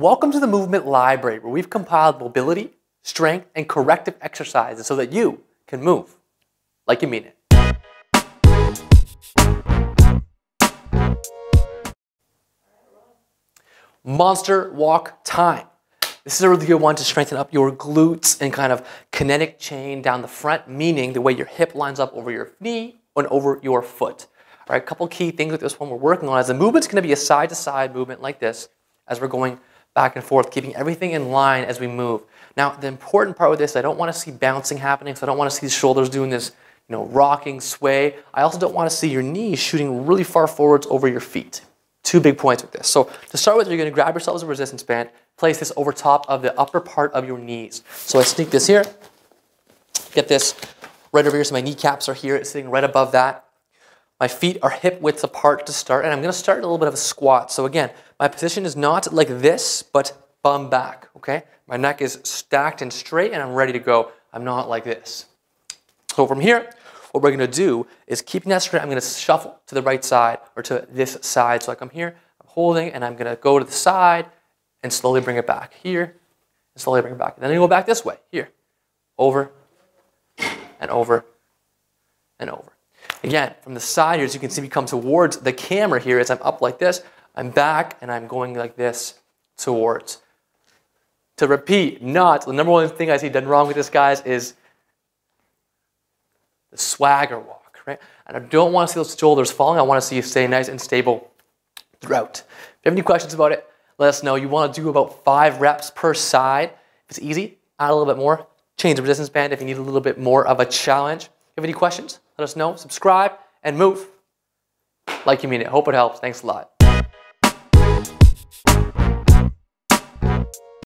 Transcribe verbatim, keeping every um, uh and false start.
Welcome to the Movement Library, where we've compiled mobility, strength, and corrective exercises so that you can move like you mean it. Monster walk time. This is a really good one to strengthen up your glutes and kind of kinetic chain down the front, meaning the way your hip lines up over your knee and over your foot. All right, a couple key things with this one we're working on is the movement's gonna be a side-to-side movement like this as we're going back and forth, keeping everything in line as we move. Now, the important part with this, I don't want to see bouncing happening, so I don't want to see the shoulders doing this, you know, rocking sway. I also don't want to see your knees shooting really far forwards over your feet. Two big points with this. So to start with, you're going to grab yourselves a resistance band, place this over top of the upper part of your knees. So I sneak this here, get this right over here, so my kneecaps are here, it's sitting right above that. My feet are hip width apart to start, and I'm going to start in a little bit of a squat. So again, my position is not like this, but bum back, okay? My neck is stacked and straight, and I'm ready to go. I'm not like this. So from here, what we're going to do is keeping that straight, I'm going to shuffle to the right side, or to this side. So I come here, I'm holding, and I'm going to go to the side, and slowly bring it back here, and slowly bring it back. And then I go back this way, here, over, and over, and over. Again, from the side here, as you can see me come towards the camera here, as I'm up like this, I'm back and I'm going like this towards. To repeat, not, the number one thing I see done wrong with this, guys, is the swagger walk, right? And I don't want to see those shoulders falling, I want to see you stay nice and stable throughout. If you have any questions about it, let us know. You want to do about five reps per side. If it's easy, add a little bit more. Change the resistance band if you need a little bit more of a challenge. If you have any questions, let us know, subscribe, and move like you mean it. Hope it helps. Thanks a lot.